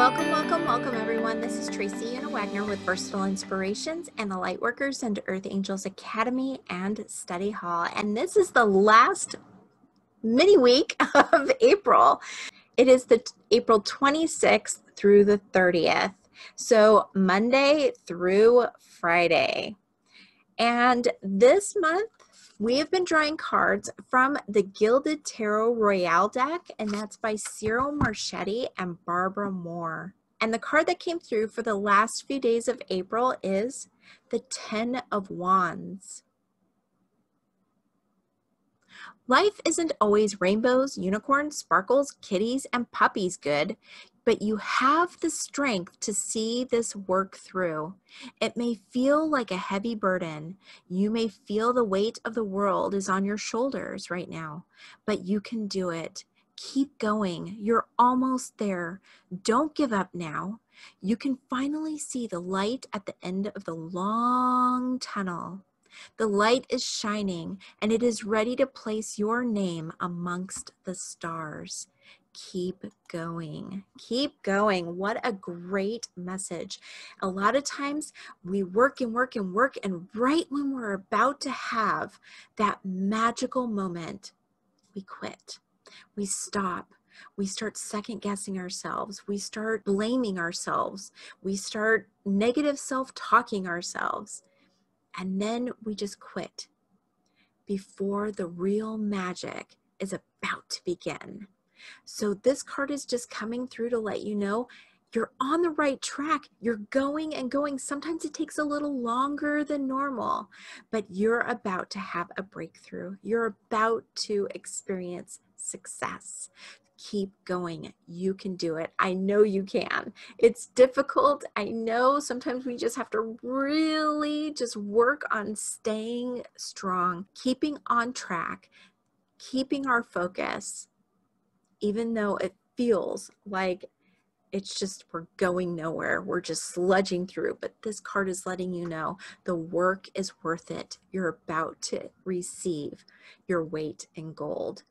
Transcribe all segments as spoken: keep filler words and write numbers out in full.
Welcome, welcome, welcome everyone. This is Tracy Una Wagner with Versatile Inspirations and the Lightworkers and Earth Angels Academy and Study Hall. And this is the last mini week of April. It is the April twenty-sixth through the thirtieth. So Monday through Friday. And this month, we have been drawing cards from the Gilded Tarot Royale deck, and that's by Cyril Marchetti and Barbara Moore. And the card that came through for the last few days of April is the Ten of Wands. Life isn't always rainbows, unicorns, sparkles, kitties, and puppies good, but you have the strength to see this work through. It may feel like a heavy burden. You may feel the weight of the world is on your shoulders right now, but you can do it. Keep going. You're almost there. Don't give up now. You can finally see the light at the end of the long tunnel. The light is shining, and it is ready to place your name amongst the stars. Keep going. Keep going. What a great message. A lot of times we work and work and work, and right when we're about to have that magical moment, we quit. We stop. We start second guessing ourselves. We start blaming ourselves. We start negative self-talking ourselves. And then we just quit before the real magic is about to begin. So this card is just coming through to let you know you're on the right track. You're going and going. Sometimes it takes a little longer than normal, but you're about to have a breakthrough. You're about to experience success. Keep going. You can do it. I know you can. It's difficult. I know sometimes we just have to really just work on staying strong, keeping on track, keeping our focus, even though it feels like it's just we're going nowhere. We're just sludging through. But this card is letting you know the work is worth it. You're about to receive your weight in gold.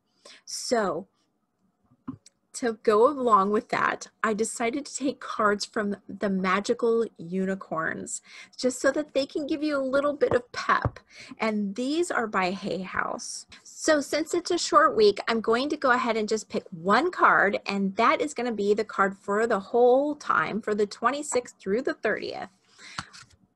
So to go along with that, I decided to take cards from the Magical Unicorns just so that they can give you a little bit of pep. And these are by Hay House. So since it's a short week, I'm going to go ahead and just pick one card, and that is going to be the card for the whole time, for the twenty-sixth through the thirtieth.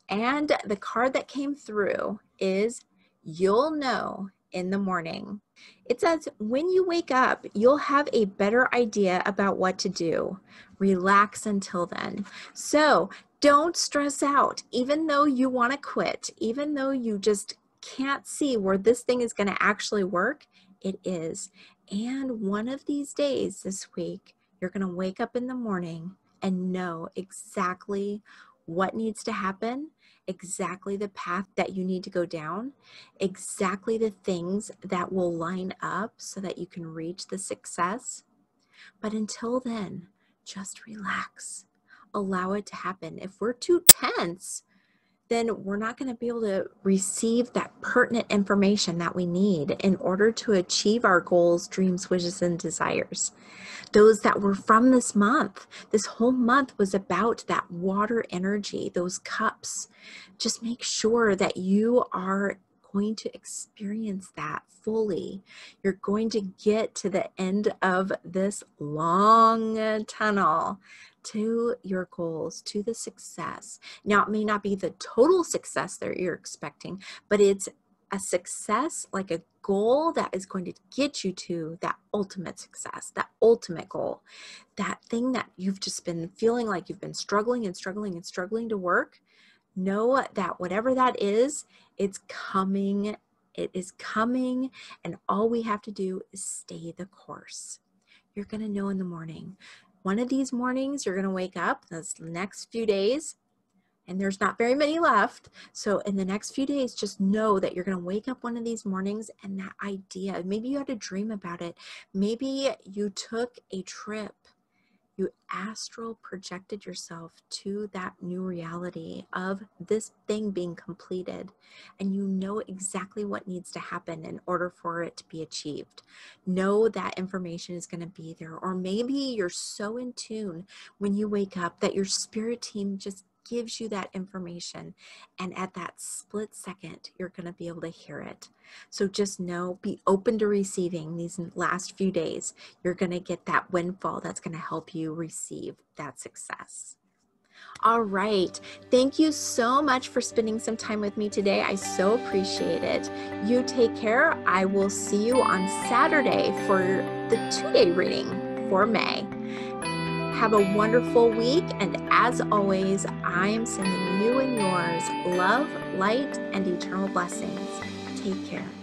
And the card that came through is You'll Know in the Morning. It says, when you wake up, you'll have a better idea about what to do. Relax until then. So don't stress out. Even though you want to quit, even though you just can't see where this thing is going to actually work, it is. And one of these days this week, you're going to wake up in the morning and know exactly what needs to happen, exactly the path that you need to go down, exactly the things that will line up so that you can reach the success. But until then, just relax. Allow it to happen. If we're too tense, then we're not going to be able to receive that pertinent information that we need in order to achieve our goals, dreams, wishes, and desires. Those that were from this month, this whole month was about that water energy, those cups. Just make sure that you are going to experience that fully. You're going to get to the end of this long tunnel to your goals, to the success. Now, it may not be the total success that you're expecting, but it's a success, like a goal that is going to get you to that ultimate success, that ultimate goal, that thing that you've just been feeling like you've been struggling and struggling and struggling to work. Know that whatever that is, it's coming. It is coming. And all we have to do is stay the course. You're going to know in the morning. One of these mornings, you're going to wake up those next few days, and there's not very many left. So in the next few days, just know that you're going to wake up one of these mornings and that idea, maybe you had a dream about it. Maybe you took a trip you astral projected yourself to that new reality of this thing being completed, and you know exactly what needs to happen in order for it to be achieved. Know that information is going to be there, or maybe you're so in tune when you wake up that your spirit team just gives you that information, and at that split second, you're going to be able to hear it. So just know, be open to receiving these last few days. You're going to get that windfall that's going to help you receive that success. All right. Thank you so much for spending some time with me today. I so appreciate it. You take care. I will see you on Saturday for the two-day reading for May. Have a wonderful week, and as always, I am sending you and yours love, light, and eternal blessings. Take care.